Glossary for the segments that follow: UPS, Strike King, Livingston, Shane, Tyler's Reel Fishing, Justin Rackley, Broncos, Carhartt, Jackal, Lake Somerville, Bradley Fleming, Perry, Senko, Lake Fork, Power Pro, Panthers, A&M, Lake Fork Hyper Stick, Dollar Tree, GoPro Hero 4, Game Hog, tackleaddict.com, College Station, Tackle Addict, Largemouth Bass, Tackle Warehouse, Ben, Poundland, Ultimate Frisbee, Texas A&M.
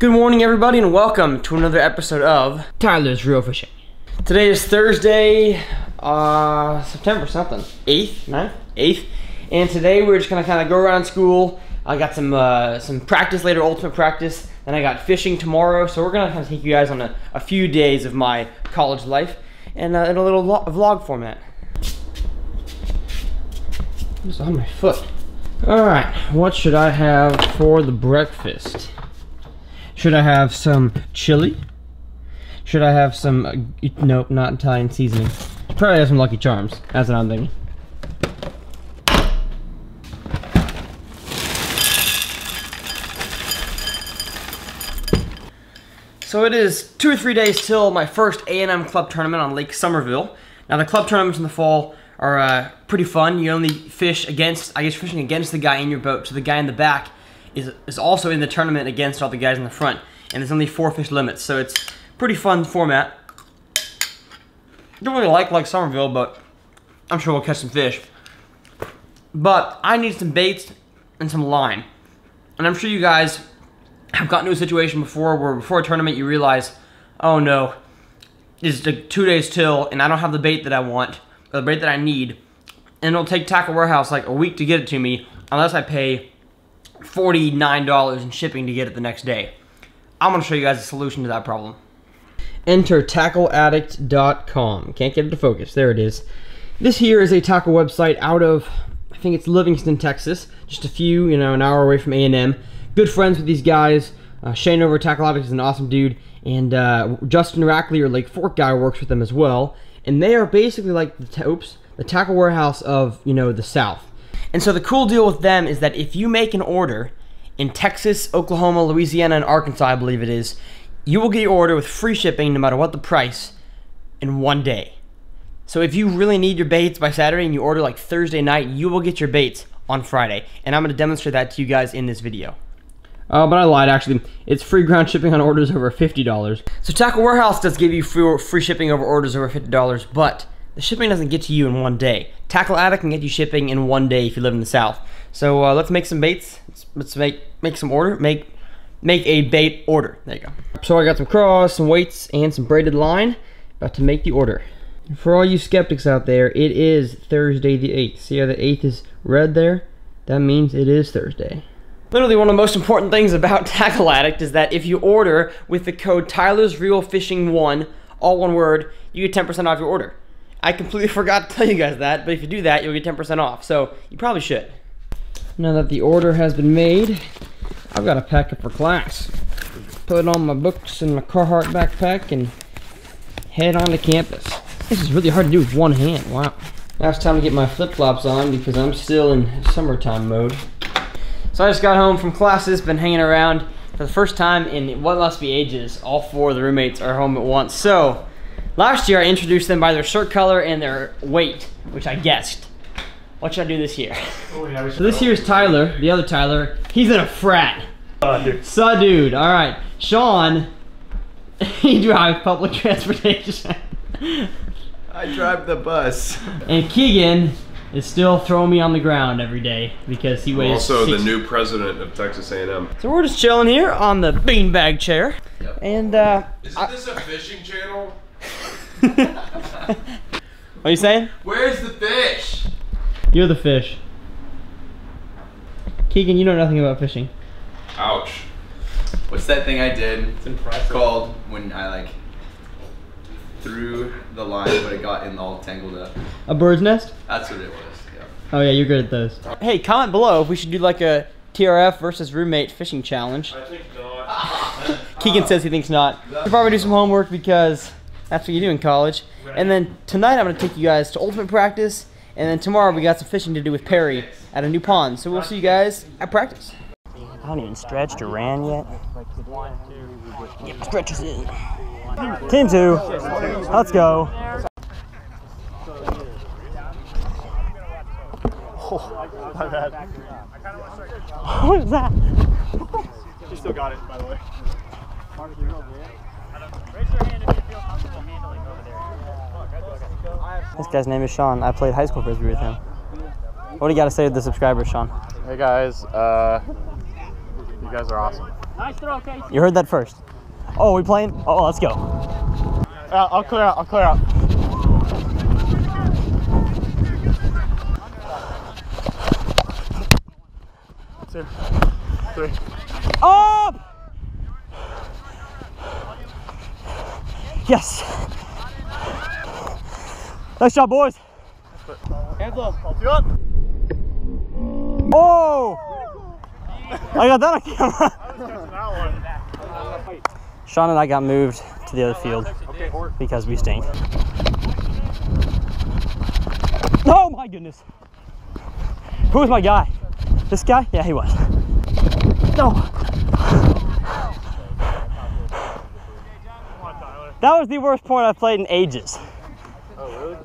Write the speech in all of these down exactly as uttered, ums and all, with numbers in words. Good morning, everybody, and welcome to another episode of Tyler's Reel Fishing. Today is Thursday, uh, September something, eighth, ninth, eighth, and today we're just gonna kind of go around school. I got some uh, some practice later, ultimate practice, and I got fishing tomorrow, so we're gonna kind of take you guys on a, a few days of my college life, and uh, in a little vlog format. What's on my foot? All right, what should I have for the breakfast? Should I have some chili? Should I have some, uh, nope, not Italian seasoning. Probably have some Lucky Charms, that's what I'm thinking. So it is two or three days till my first A and M club tournament on Lake Somerville. Now the club tournaments in the fall are uh, pretty fun. You only fish against, I guess you're fishing against the guy in your boat, so the guy in the back Is, is also in the tournament against all the guys in the front, and there's only four fish limits, so it's pretty fun format. Don't really like Lake Somerville, but I'm sure we'll catch some fish. But I need some baits and some line, and I'm sure you guys have gotten to a situation before where before a tournament you realize, oh no, it's like two days till, and I don't have the bait that I want, or the bait that I need, and it'll take Tackle Warehouse like a week to get it to me unless I pay forty-nine dollars in shipping to get it the next day. I'm going to show you guys a solution to that problem. Enter tackle addict dot com. Can't get it to focus. There it is. This here is a tackle website out of, I think it's Livingston, Texas. Just a few, you know, an hour away from A and M. Good friends with these guys. Uh, Shane over at Tackle Addict is an awesome dude. And uh, Justin Rackley, or Lake Fork guy, works with them as well. And they are basically like the, oops, the Tackle Warehouse of, you know, the South. And so the cool deal with them is that if you make an order in Texas, Oklahoma, Louisiana, and Arkansas, I believe it is, you will get your order with free shipping no matter what the price in one day. So if you really need your baits by Saturday and you order like Thursday night, you will get your baits on Friday. And I'm going to demonstrate that to you guys in this video. Oh, uh, but I lied, actually. It's free ground shipping on orders over fifty dollars. So Tackle Warehouse does give you free, free shipping over orders over fifty dollars, but the shipping doesn't get to you in one day. Tackle Addict can get you shipping in one day if you live in the South. So uh, let's make some baits. Let's, let's make make some order. Make make a bait order. There you go. So I got some craws, some weights, and some braided line. About to make the order. For all you skeptics out there, it is Thursday the eighth. See how the eighth is red there? That means it is Thursday. Literally one of the most important things about Tackle Addict is that if you order with the code Tyler's Reel Fishing one, all one word, you get ten percent off your order. I completely forgot to tell you guys that, but if you do that, you'll get ten percent off, so you probably should. Now that the order has been made, I've got to pack it for class. Put on my books and my Carhartt backpack and head on to campus. This is really hard to do with one hand, wow. Now it's time to get my flip-flops on because I'm still in summertime mode. So I just got home from classes, been hanging around. For the first time in what must be ages, all four of the roommates are home at once, so last year I introduced them by their shirt color and their weight, which I guessed. What should I do this year? Oh, yeah, so this here's Tyler, the other Tyler. He's in a frat. Uh, dude. So dude, all right. Sean, he drives public transportation. I drive the bus. And Keegan is still throwing me on the ground every day because he weighs also six. The new president of Texas A and M. So we're just chilling here on the beanbag chair. Yep. And uh, isn't this a fishing channel? What are you saying? Where's the fish? You're the fish. Keegan, you know nothing about fishing. Ouch. What's that thing I did? It's impressive. Called when I like threw the line but it got in all tangled up. A bird's nest? That's what it was, yeah. Oh yeah, you're good at those. Hey, comment below if we should do like a T R F versus roommate fishing challenge. I think not. Keegan says he thinks not. We'll probably do some homework because that's what you do in college. And then tonight I'm going to take you guys to ultimate practice. And then tomorrow we got some fishing to do with Perry at a new pond. So we'll see you guys at practice. I haven't even stretched or ran yet. Get my stretches in. Team two. Let's go. Oh, my bad. What is that? She still got it, by the way. This guy's name is Sean. I played high school frisbee with him. What do you got to say to the subscribers, Sean? Hey guys, uh, you guys are awesome. Nice throw, Casey. You heard that first. Oh, we playing? Oh, let's go. Uh, I'll clear out. I'll clear out. Two, three. Up! Yes. Nice job, boys. Hands up. Two up. Oh! I got that on camera. Sean and I got moved to the other field because we stink. Oh my goodness. Who was my guy? This guy? Yeah, he was. No. That was the worst point I've played in ages. Oh, really?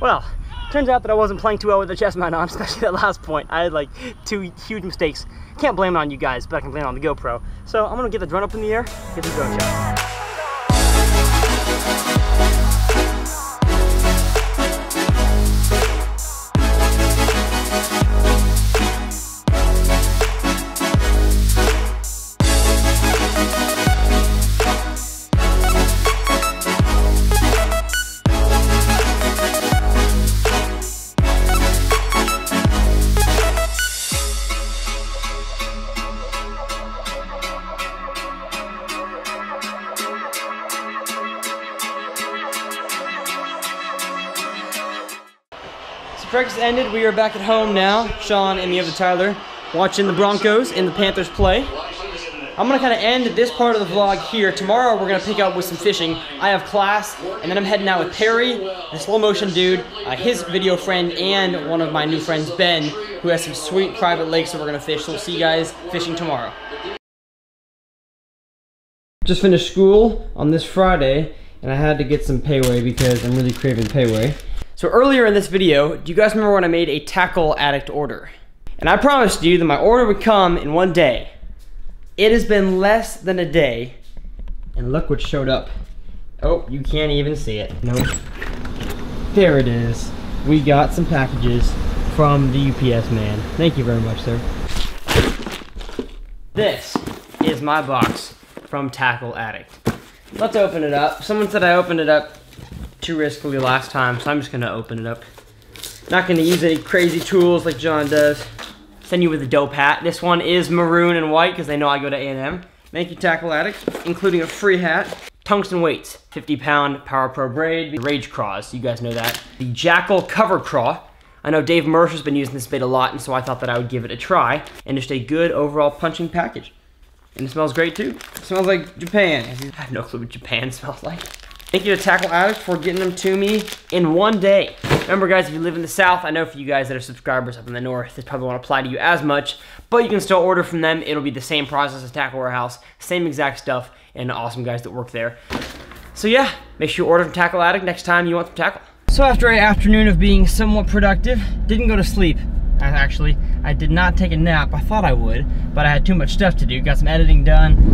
Well, turns out that I wasn't playing too well with the chest mount on, especially that last point. I had like two huge mistakes. Can't blame it on you guys, but I can blame it on the GoPro. So I'm gonna get the drone up in the air, get the drone shot. Practice ended. We are back at home now. Sean and the other Tyler watching the Broncos and the Panthers play. I'm gonna kind of end this part of the vlog here. Tomorrow we're gonna pick up with some fishing. I have class, and then I'm heading out with Perry, the slow motion dude, uh, his video friend, and one of my new friends, Ben, who has some sweet private lakes that we're gonna fish. So we'll see you guys fishing tomorrow. Just finished school on this Friday, and I had to get some payway because I'm really craving payway. So earlier in this video, do you guys remember when I made a Tackle Addict order? And I promised you that my order would come in one day. It has been less than a day, and look what showed up. Oh, you can't even see it. Nope. There it is. We got some packages from the U P S man. Thank you very much, sir. This is my box from Tackle Addict. Let's open it up. Someone said I opened it up too riskily last time, so I'm just gonna open it up. Not gonna use any crazy tools like John does. Send you with a dope hat. This one is maroon and white because they know I go to A and M. Thank you, Tackle Addict, including a free hat. Tungsten weights, fifty pound Power Pro braid, the Rage Craws, you guys know that. The Jackal cover craw. I know Dave Mercer's been using this bait a lot, and so I thought that I would give it a try. And just a good overall punching package. And it smells great too. It smells like Japan. I have no clue what Japan smells like. Thank you to Tackle Addict for getting them to me in one day. Remember guys, if you live in the South, I know for you guys that are subscribers up in the North, this probably won't apply to you as much, but you can still order from them. It'll be the same process as Tackle Warehouse, same exact stuff, and awesome guys that work there. So yeah, make sure you order from Tackle Addict next time you want some tackle. So after an afternoon of being somewhat productive, didn't go to sleep. Actually, I did not take a nap. I thought I would, but I had too much stuff to do. Got some editing done.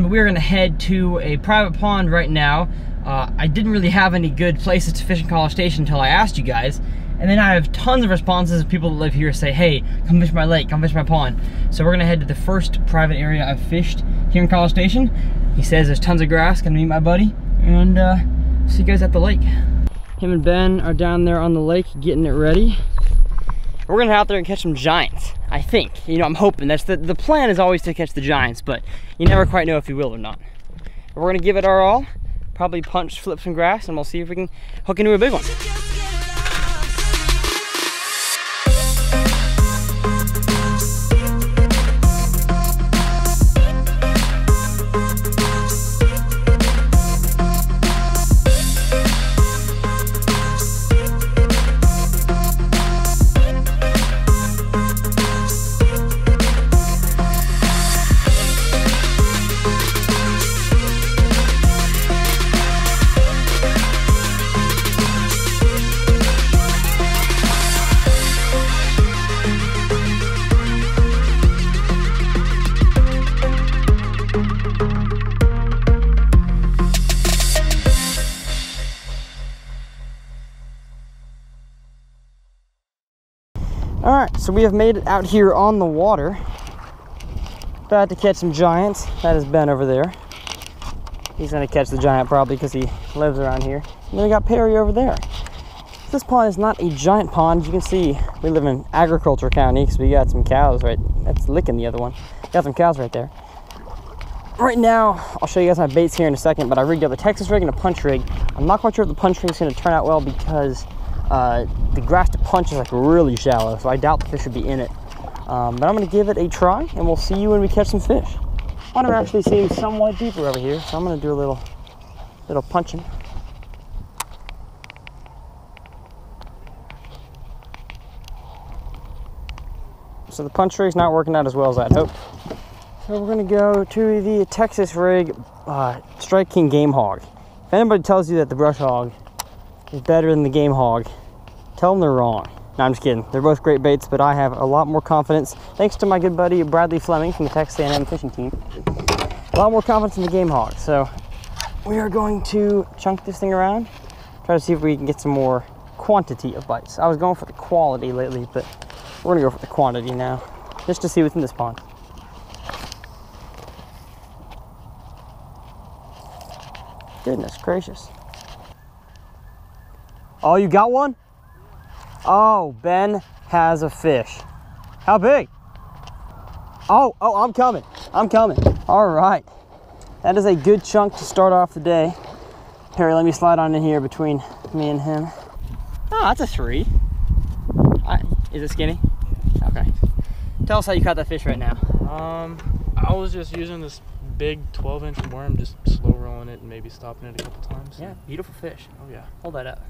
We're gonna head to a private pond right now. Uh, I didn't really have any good places to fish in College Station until I asked you guys. And then I have tons of responses of people that live here say, hey, come fish my lake, come fish my pond. So we're gonna head to the first private area I've fished here in College Station. He says there's tons of grass, gonna meet my buddy. And uh, see you guys at the lake. Him and Ben are down there on the lake getting it ready. We're gonna head out there and catch some giants, I think. You know, I'm hoping. That's the, the plan is always to catch the giants, but you never quite know if you will or not. But we're gonna give it our all, probably punch, flip some grass, and we'll see if we can hook into a big one. All right, so we have made it out here on the water. About to catch some giants. That is Ben over there. He's gonna catch the giant probably because he lives around here. And then we got Perry over there. This pond is not a giant pond. You can see we live in agriculture county because we got some cows right. That's licking the other one. Got some cows right there. Right now, I'll show you guys my baits here in a second, but I rigged up a Texas rig and a punch rig. I'm not quite sure if the punch rig is going to turn out well because uh, the grass to punch is like really shallow, so I doubt the fish would be in it. Um, but I'm going to give it a try, and we'll see you when we catch some fish. Water actually seems somewhat deeper over here, so I'm going to do a little, little punching. So the punch rig's not working out as well as I'd hoped. So we're going to go to the Texas rig, uh, Strike King Game Hog. If anybody tells you that the brush hog is better than the Game Hog, tell them they're wrong. No, I'm just kidding. They're both great baits, but I have a lot more confidence, thanks to my good buddy Bradley Fleming from the Texas A and M fishing team, a lot more confidence in the Game Hog. So we are going to chunk this thing around, try to see if we can get some more quantity of bites. I was going for the quality lately, but we're gonna go for the quantity now, just to see what's in this pond. Goodness gracious. Oh, you got one? Oh, Ben has a fish. How big? Oh, oh, I'm coming. I'm coming. All right. That is a good chunk to start off the day. Perry, let me slide on in here between me and him. Oh, that's a three. I, is it skinny? Okay. Tell us how you caught that fish right now. Um, I was just using this big twelve inch worm, just slow rolling it and maybe stopping it a couple times. Yeah, beautiful fish. Oh yeah. Hold that up.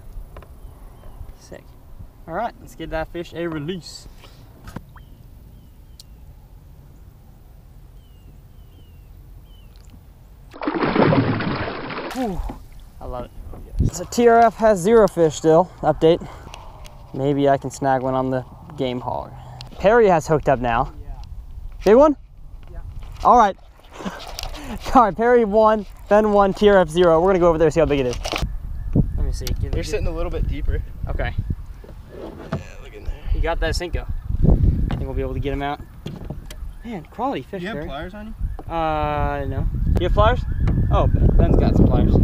Sick. All right, let's give that fish a release. Ooh, I love it. Oh, yes. So T R F has zero fish still, update. Maybe I can snag one on the Game Hog. Perry has hooked up now. Yeah. Big one? Yeah. All right. All right, Perry one, Ben one, T R F zero. We're gonna go over there and see how big it is. Let me see. They're get... sitting a little bit deeper. Okay. Yeah, look in there. You got that Senko. I think we'll be able to get him out. Man, quality fish, Perry. Do you have pliers on you? Uh, no. You have pliers? Oh, Ben's got some pliers.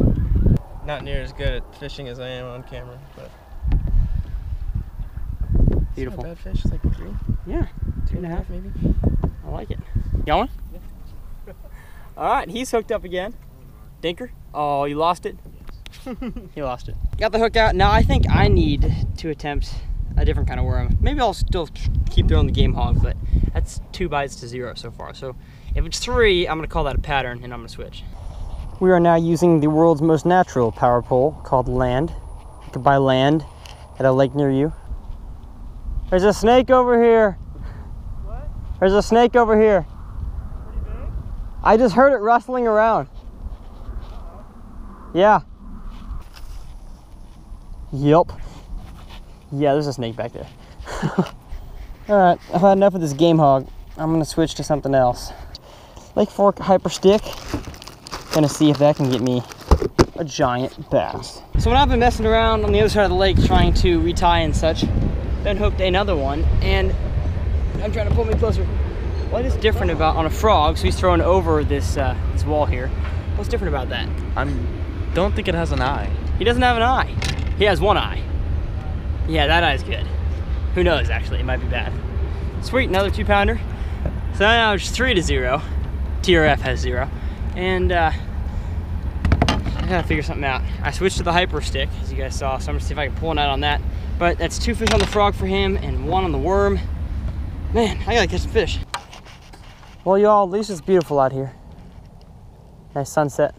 Not near as good at fishing as I am on camera, but. Beautiful. It's not a bad fish, it's like a three. Yeah, two and a half maybe. I like it. Got one? Yeah. All right, he's hooked up again. Dinker? Oh, you lost it? Yes. He lost it. Got the hook out. Now I think I need to attempt a different kind of worm. Maybe I'll still keep throwing the Game Hog, but that's two bites to zero so far. So if it's three, I'm gonna call that a pattern and I'm gonna switch. We are now using the world's most natural power pole called Land. You can buy land at a lake near you. There's a snake over here. What? There's a snake over here. Pretty big? I just heard it rustling around. Uh-oh. Yeah. Yup. Yeah, there's a snake back there. Alright, I've had enough of this Game Hog. I'm gonna switch to something else. Lake Fork Hyper Stick. Gonna see if that can get me a giant bass. So when I've been messing around on the other side of the lake trying to retie and such, Ben hooked another one, and I'm trying to pull me closer. What is different about on a frog? So he's throwing over this uh, this wall here. What's different about that? I don't think it has an eye. He doesn't have an eye. He has one eye. Yeah, that eye's good. Who knows? Actually, it might be bad. Sweet, another two pounder. So now it's three to zero. T R F has zero, and uh, I gotta figure something out. I switched to the Hyper Stick, as you guys saw. So I'm gonna see if I can pull one out on that. But that's two fish on the frog for him and one on the worm. Man, I gotta catch some fish. Well, y'all, at least it's beautiful out here. Nice sunset.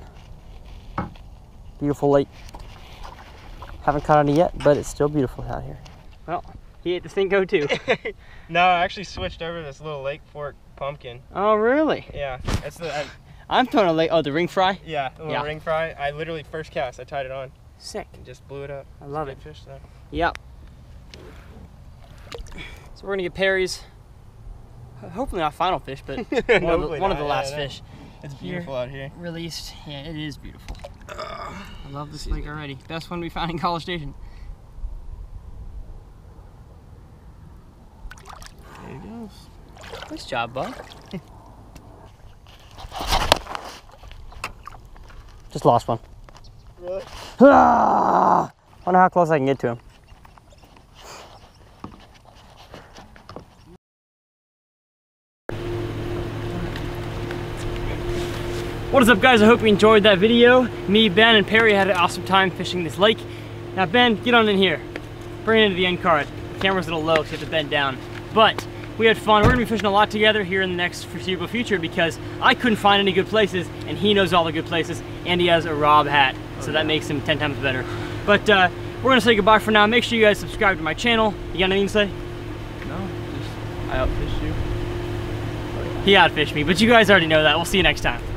Beautiful lake. Haven't caught any yet, but it's still beautiful out here. Well, he ate the Senko too. No, I actually switched over to this little Lake Fork pumpkin. Oh, really? Yeah. That's the, I, I'm throwing a lake, oh, the ring fry? Yeah, the little yeah. ring fry. I literally first cast, I tied it on. Sick. And just blew it up. I love it. Fish, though. Yep. So we're gonna get Perry's, hopefully not final fish, but one, no, of, the, one of the last yeah, fish. It's beautiful here, out here. Released. Yeah, it is beautiful. Uh, I love this lake already. Best one we found in College Station. There he goes. Nice job, bud. Just lost one. Really? Ah! I wonder how close I can get to him. What is up, guys? I hope you enjoyed that video. Me, Ben, and Perry had an awesome time fishing this lake. Now, Ben, get on in here. Bring it into the end card. The camera's a little low, so you have to bend down. But we had fun. We're gonna be fishing a lot together here in the next foreseeable future because I couldn't find any good places, and he knows all the good places, and he has a Rob hat, so that makes him ten times better. But uh, we're gonna say goodbye for now. Make sure you guys subscribe to my channel. You got anything to say? No, just I outfished you. He outfished me, but you guys already know that. We'll see you next time.